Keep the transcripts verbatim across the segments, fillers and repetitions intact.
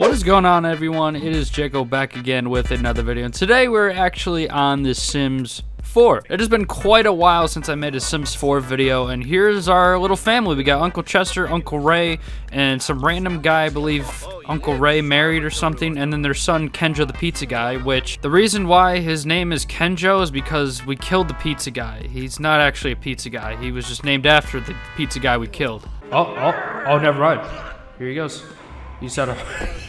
What is going on, everyone? It is Jaco back again with another video, and today we're actually on The Sims four. It has been quite a while since I made a Sims four video, and here's our little family. We got Uncle Chester, Uncle Ray, and some random guy, I believe Uncle Ray married or something, and then their son Kenjo the pizza guy, which the reason why his name is Kenjo is because we killed the pizza guy. He's not actually a pizza guy. He was just named after the pizza guy we killed. Oh, oh, oh, never mind. Here he goes. You just, had a,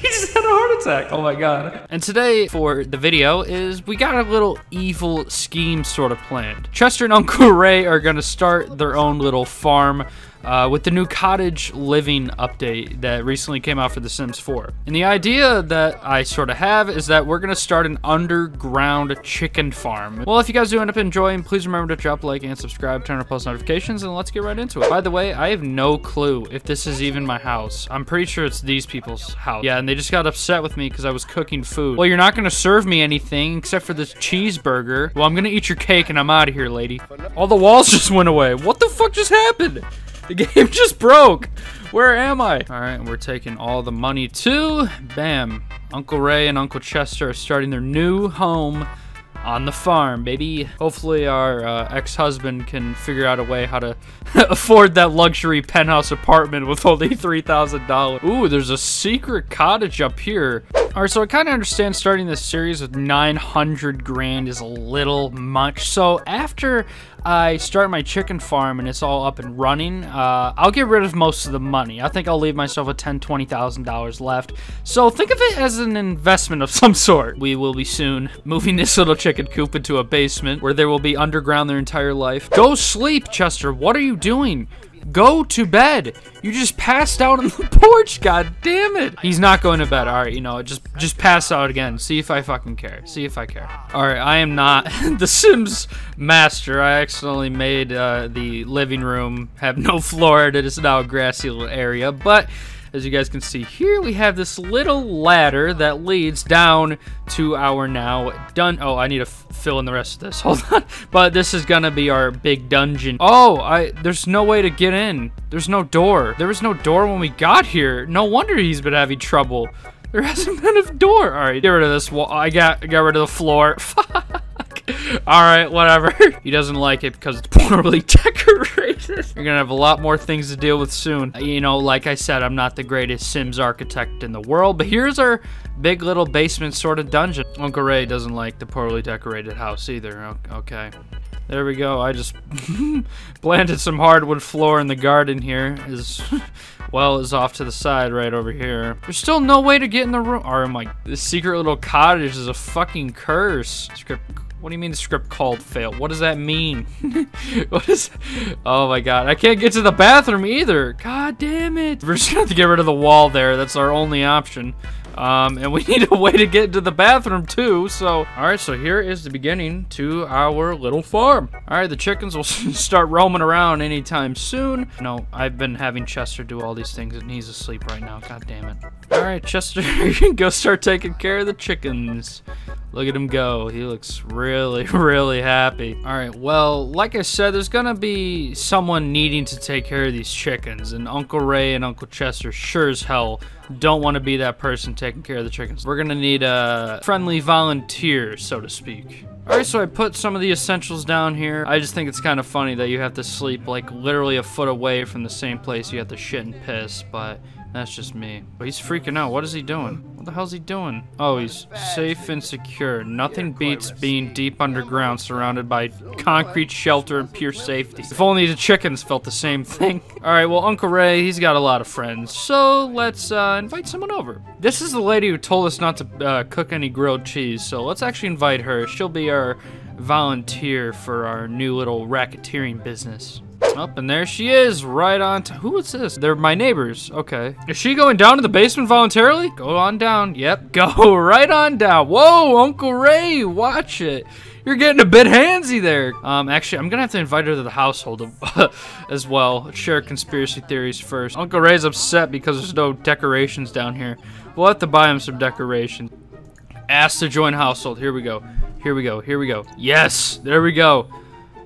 you just had a heart attack. Oh my god. And today for the video is we got a little evil scheme sort of planned. Chester and Uncle Ray are going to start their own little farm uh, with the new cottage living update that recently came out for The Sims four. And the idea that I sort of have is that we're going to start an underground chicken farm. Well, if you guys do end up enjoying, please remember to drop a like and subscribe, turn on post notifications, and let's get right into it. By the way, I have no clue if this is even my house. I'm pretty sure it's these people. People's house. Yeah, and they just got upset with me because I was cooking food. Well, you're not gonna serve me anything except for this cheeseburger. Well, I'm gonna eat your cake and I'm out of here, lady. All the walls just went away. What the fuck just happened? The game just broke. Where am I? All right, we're taking all the money too. Bam. Uncle Ray and Uncle Chester are starting their new home on the farm, baby. Hopefully our uh, ex-husband can figure out a way how to afford that luxury penthouse apartment with only three thousand dollars. Ooh, there's a secret cottage up here. All right, so I kind of understand starting this series with nine hundred grand is a little much. So after I start my chicken farm and it's all up and running, uh, I'll get rid of most of the money. I think I'll leave myself with ten thousand, twenty thousand dollars left. So think of it as an investment of some sort. We will be soon moving this little chicken coop into a basement where they will be underground their entire life. Go sleep, Chester. What are you doing? Go to bed. You just passed out on the porch. God damn it. He's not going to bed. All right, you know, just just pass out again. See if I fucking care. See if I care. All right, I am not the Sims master. I accidentally made uh, the living room have no floor. It is now a grassy little area. But as you guys can see here, we have this little ladder that leads down to our now done. Oh, I need to f fill in the rest of this. Hold on. But this is gonna be our big dungeon. Oh, I there's no way to get in. There's no door. There was no door when we got here. No wonder he's been having trouble. There hasn't been a door. All right, get rid of this wall. I got got rid of the floor. Fuck. All right, whatever. He doesn't like it because it's poorly decorated. You're gonna have a lot more things to deal with soon. You know, like I said, I'm not the greatest Sims architect in the world, but here's our big little basement sort of dungeon. Uncle Ray doesn't like the poorly decorated house either. Okay. There we go. I just planted some hardwood floor in the garden here. As well as off to the side right over here. There's still no way to get in the room. Oh my, this secret little cottage is a fucking curse. Script. What do you mean the script called fail? What does that mean? What is... Oh my god. I can't get to the bathroom either. God damn it. We're just gonna have to get rid of the wall there. That's our only option. Um, and we need a way to get into the bathroom too, so... Alright, so here is the beginning to our little farm. Alright, the chickens will start roaming around anytime soon. No, I've been having Chester do all these things and he's asleep right now. God damn it. Alright, Chester, you can go start taking care of the chickens. Look at him go. He looks really, really happy. All right, well, like I said, there's gonna be someone needing to take care of these chickens, and Uncle Ray and Uncle Chester sure as hell don't want to be that person taking care of the chickens. We're gonna need a friendly volunteer, so to speak. All right, so I put some of the essentials down here. I just think it's kind of funny that you have to sleep like literally a foot away from the same place you have to shit and piss, but that's just me. But he's freaking out. What is he doing? What the hell's he doing? Oh, he's safe and secure. Nothing beats being deep underground, surrounded by concrete shelter and pure safety. If only the chickens felt the same thing. All right, well, Uncle Ray, he's got a lot of friends, so let's uh, invite someone over. This is the lady who told us not to uh, cook any grilled cheese, so let's actually invite her. She'll be our volunteer for our new little racketeering business. Up and there she is, right on to... Who is this? They're my neighbors. Okay. Is she going down to the basement voluntarily? Go on down. Yep. Go right on down. Whoa, Uncle Ray, watch it. You're getting a bit handsy there. Um, actually, I'm gonna have to invite her to the household as well. Share conspiracy theories first. Uncle Ray's upset because there's no decorations down here. We'll have to buy him some decorations. Ask to join household. Here we go. Here we go. Here we go. Yes. There we go.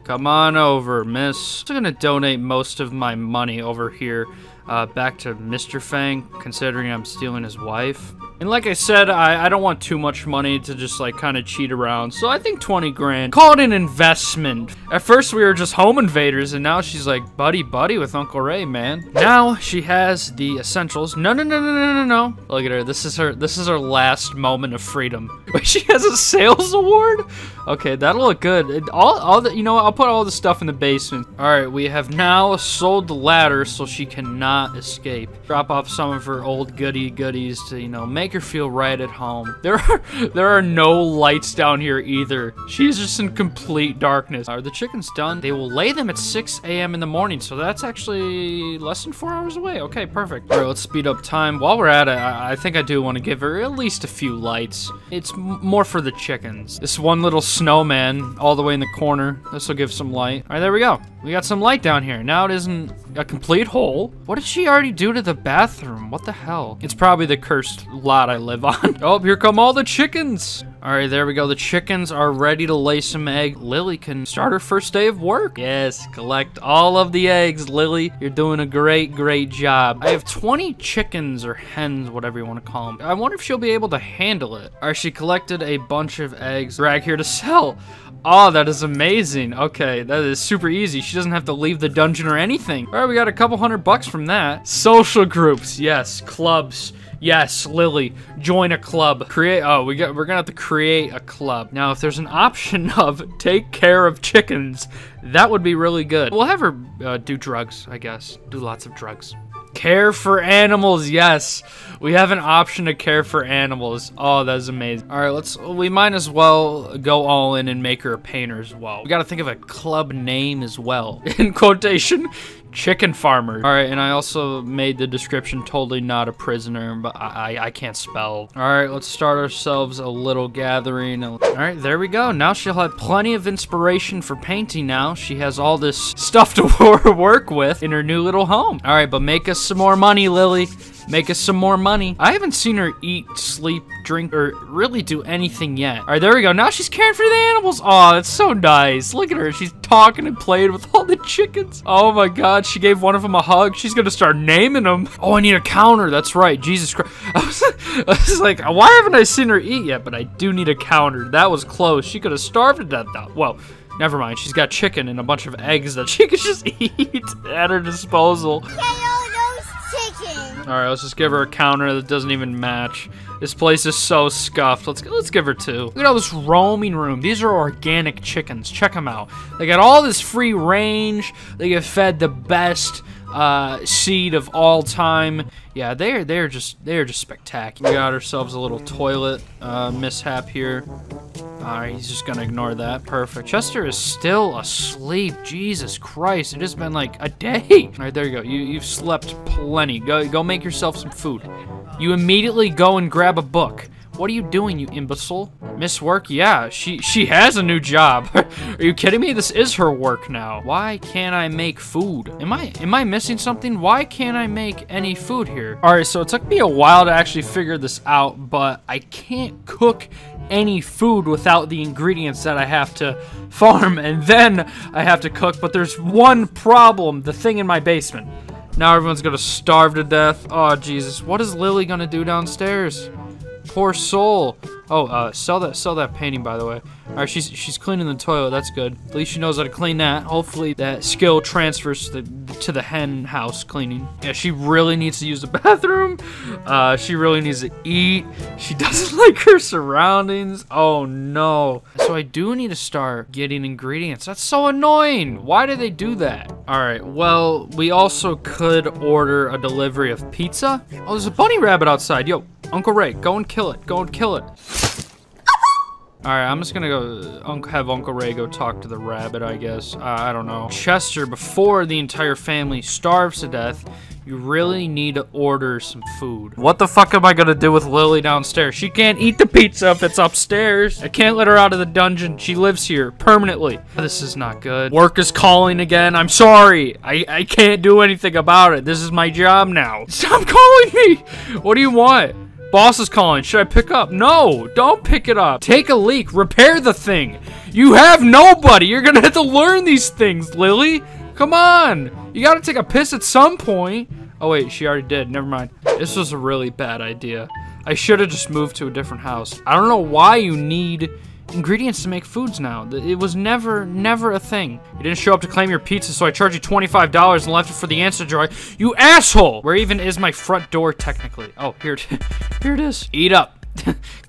Come on over, miss. I'm gonna donate most of my money over here uh, back to Mister Fang, considering I'm stealing his wife. And like I said, I, I don't want too much money to just like kind of cheat around. So I think twenty grand. Call it an investment. At first we were just home invaders, and now she's like buddy buddy with Uncle Ray, man. Now she has the essentials. No, no, no, no, no, no, no. Look at her. This is her. This is her last moment of freedom. Wait, she has a sales award? Okay, that'll look good. It, all, all the, you know what? I'll put all the stuff in the basement. All right, we have now sold the ladder so she cannot escape. Drop off some of her old goody goodies to, you know, make Make her feel right at home. There are there are no lights down here either. She's just in complete darkness. Are the chickens done? They will lay them at six A M in the morning, so that's actually less than four hours away. Okay, perfect. All right, let's speed up time. While we're at it, I, I think I do want to give her at least a few lights. It's m more for the chickens. This one little snowman all the way in the corner. This will give some light. All right, there we go. We got some light down here. Now it isn't a complete hole. What did she already do to the bathroom? What the hell? It's probably the cursed light I live on. Oh, here come all the chickens. All right, there we go. The chickens are ready to lay some egg. Lily can start her first day of work. Yes, collect all of the eggs, Lily. You're doing a great, great job. I have twenty chickens or hens, whatever you want to call them. I wonder if she'll be able to handle it. All right, she collected a bunch of eggs. Drag here to sell. Oh, that is amazing. Okay, that is super easy. She doesn't have to leave the dungeon or anything. All right, we got a couple hundred bucks from that. Social groups, yes. Clubs, yes. Lily, join a club. Create, oh, we got, we're gonna have to create a club. Now, if there's an option of take care of chickens, that would be really good. We'll have her uh, do drugs, I guess. Do lots of drugs. Care for animals, yes. We have an option to care for animals. Oh, that's amazing. All right, let's, we might as well go all in and make her a painter as well. We gotta think of a club name as well. In quotation, chicken farmer. All right, and I also made the description totally not a prisoner, but I, I, I can't spell. All right, let's start ourselves a little gathering. All right, there we go. Now she'll have plenty of inspiration for painting now. She has all this stuff to work with in her new little home. All right, but make us some more money, Lily. Make us some more money. I haven't seen her eat, sleep, drink, or really do anything yet. All right, there we go. Now she's caring for the animals. Oh, that's so nice. Look at her. She's talking and playing with all the chickens. Oh my God, she gave one of them a hug. She's gonna start naming them. Oh, I need a counter. That's right. Jesus Christ. I was, I was like, why haven't I seen her eat yet? But I do need a counter. That was close. She could have starved to death though. Well, never mind. She's got chicken and a bunch of eggs that she could just eat at her disposal. All right, let's just give her a counter that doesn't even match. This place is so scuffed. Let's let's give her two. Look at all this roaming room. These are organic chickens. Check them out. They got all this free range. They get fed the best uh, seed of all time. Yeah, they're they're just they're just spectacular. We got ourselves a little toilet uh, mishap here. All right, he's just gonna ignore that. Perfect. Chester is still asleep. Jesus Christ, it has been like a day. All right, there you go. You, you've slept plenty. Go, go make yourself some food. You immediately go and grab a book. What are you doing, you imbecile? Miss work? Yeah, she she has a new job. Are you kidding me? This is her work now. Why can't I make food? Am I am I missing something? Why can't I make any food here? All right, so it took me a while to actually figure this out, but I can't cook any food without the ingredients that I have to farm, and then I have to cook. But there's one problem: the thing in my basement. Now everyone's gonna starve to death. Oh Jesus, what is Lily gonna do downstairs? Poor soul. Oh, uh, sell that, sell that painting, by the way. All right, she's she's cleaning the toilet. That's good. At least she knows how to clean that. Hopefully that skill transfers to the, to the hen house cleaning. Yeah, she really needs to use the bathroom. Uh, she really needs to eat. She doesn't like her surroundings. Oh no. So I do need to start getting ingredients. That's so annoying. Why do they do that? All right. Well, we also could order a delivery of pizza. Oh, there's a bunny rabbit outside. Yo, Uncle Ray, go and kill it. Go and kill it. All right, I'm just gonna go have Uncle Ray go talk to the rabbit, I guess. Uh, I don't know. Chester, before the entire family starves to death, you really need to order some food. What the fuck am I gonna do with Lily downstairs? She can't eat the pizza if it's upstairs. I can't let her out of the dungeon. She lives here permanently. This is not good. Work is calling again. I'm sorry. I, I can't do anything about it. This is my job now. Stop calling me. What do you want? Boss is calling. Should I pick up? No, don't pick it up. Take a leak. Repair the thing. You have nobody. You're gonna have to learn these things, Lily. Come on. You gotta take a piss at some point. Oh wait, she already did. Never mind. This was a really bad idea. I should have just moved to a different house. I don't know why you need ingredients to make foods now. It was never, never a thing. You didn't show up to claim your pizza, so I charged you twenty-five dollars and left it for the answer jar. You asshole! Where even is my front door, technically? Oh, here it, here it is. Eat up.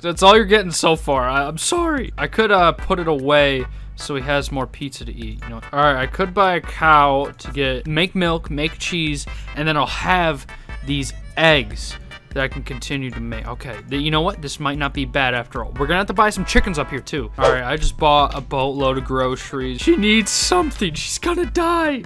That's all you're getting so far. I, I'm sorry. I could uh, put it away so he has more pizza to eat. You know? All right, I could buy a cow to get make milk, make cheese, and then I'll have these eggs that I can continue to make. Okay, you know what? This might not be bad after all. We're gonna have to buy some chickens up here too. All right, I just bought a boatload of groceries. She needs something. She's gonna die.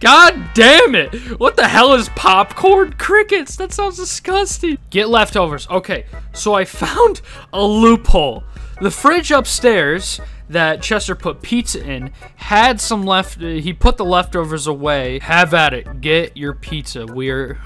God damn it. What the hell is popcorn crickets? That sounds disgusting. Get leftovers. Okay, so I found a loophole. The fridge upstairs that Chester put pizza in had some left. He put the leftovers away. Have at it. Get your pizza. We're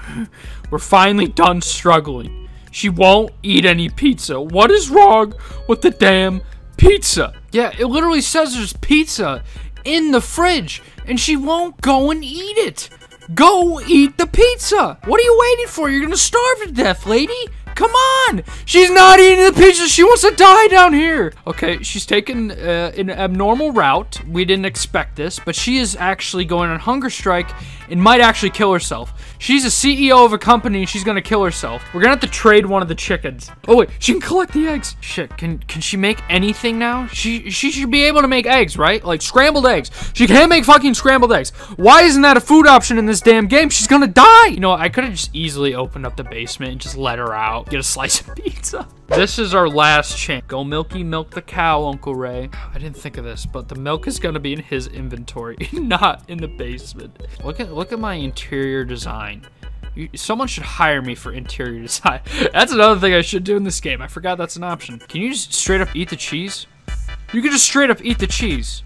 we're finally done struggling. She won't eat any pizza. What is wrong with the damn pizza? Yeah, it literally says there's pizza in the fridge and she won't go and eat it. Go eat the pizza. What are you waiting for? You're gonna starve to death, lady. Come on! She's not eating the pizza! She wants to die down here! Okay, she's taken uh, an abnormal route. We didn't expect this, but she is actually going on hunger strike and might actually kill herself. She's a C E O of a company and she's gonna kill herself. We're gonna have to trade one of the chickens. Oh wait, she can collect the eggs! Shit, can can she make anything now? She, she should be able to make eggs, right? Like scrambled eggs. She can't make fucking scrambled eggs. Why isn't that a food option in this damn game? She's gonna die! You know, I could've just easily opened up the basement and just let her out. Get a slice of pizza. This is our last chance. Go Milky, milk the cow, Uncle Ray. I didn't think of this, but the milk is gonna be in his inventory, not in the basement. Look at look at my interior design. You, someone should hire me for interior design. That's another thing I should do in this game. I forgot that's an option. Can you just straight up eat the cheese? You can just straight up eat the cheese.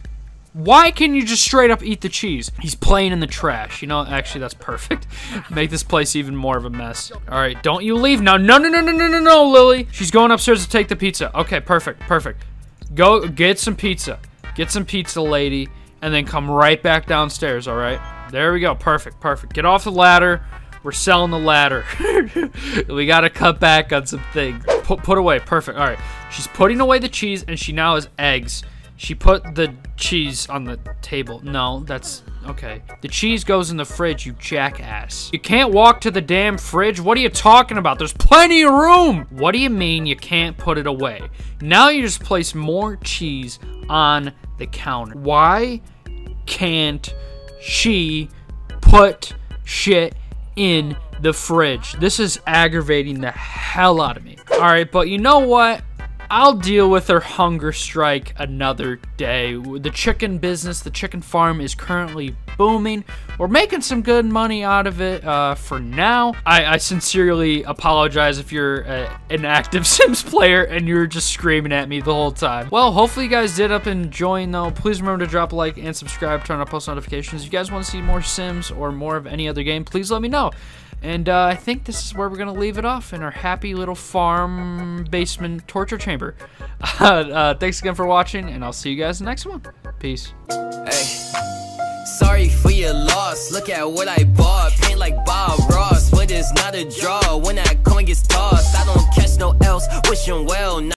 Why can you just straight up eat the cheese? He's playing in the trash. You know, actually, that's perfect. Make this place even more of a mess. All right, don't you leave now. No, no, no, no, no, no, no, Lily. She's going upstairs to take the pizza. Okay, perfect, perfect. Go get some pizza. Get some pizza, lady, and then come right back downstairs, all right? There we go, perfect, perfect. Get off the ladder. We're selling the ladder. We gotta cut back on some things. Put, put away, perfect, all right. She's putting away the cheese, and she now has eggs. She put the cheese on the table. No, that's okay. The cheese goes in the fridge, you jackass. You can't walk to the damn fridge? What are you talking about? There's plenty of room! What do you mean you can't put it away? Now you just place more cheese on the counter. Why can't she put shit in the fridge? This is aggravating the hell out of me. All right, but you know what? I'll deal with her hunger strike another day. The chicken business, the chicken farm is currently booming. We're making some good money out of it uh, for now. I, I sincerely apologize if you're a, an active Sims player and you're just screaming at me the whole time. Well, hopefully you guys did up enjoying though. Please remember to drop a like and subscribe, turn on post notifications. If you guys want to see more Sims or more of any other game, please let me know. And uh, I think this is where we're going to leave it off in our happy little farm basement torture chamber. Uh, uh, thanks again for watching, and I'll see you guys in the next one. Peace. Hey, sorry for your loss. Look at what I bought. Paint like Bob Ross, but it's not a draw. When that coin gets tossed, I don't catch no else. Wishing well.